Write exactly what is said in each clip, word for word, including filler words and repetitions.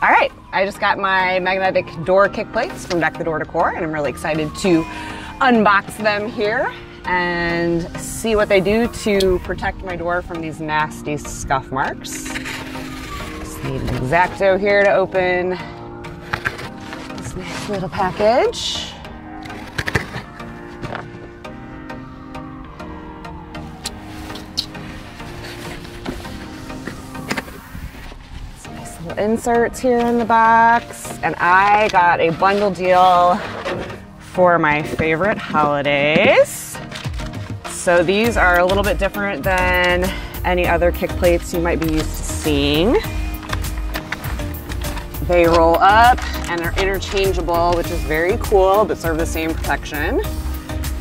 All right, I just got my magnetic door kick plates from Deck the Door Decor, and I'm really excited to unbox them here and see what they do to protect my door from these nasty scuff marks. Just need an X-Acto here to open this nice little package. Inserts here in the box, and I got a bundle deal for my favorite holidays. So these are a little bit different than any other kick plates you might be used to seeing. They roll up and are interchangeable, which is very cool, but serve the same protection.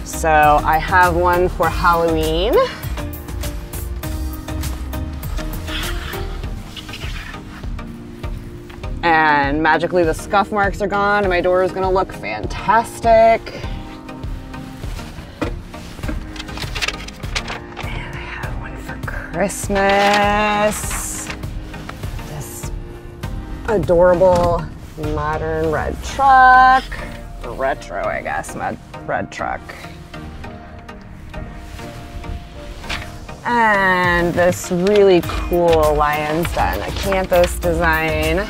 So I have one for Halloween. And magically the scuff marks are gone and my door is gonna look fantastic. And I have one for Christmas. This adorable modern red truck. Or retro, I guess, my red truck. And this really cool lion's den, a campus design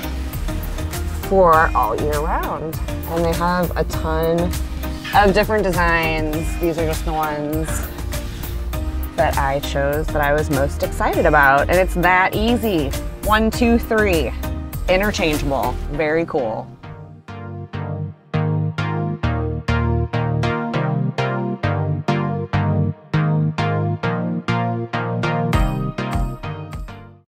for all year round. And they have a ton of different designs. These are just the ones that I chose that I was most excited about. And it's that easy. One, two, three. Interchangeable. Very cool.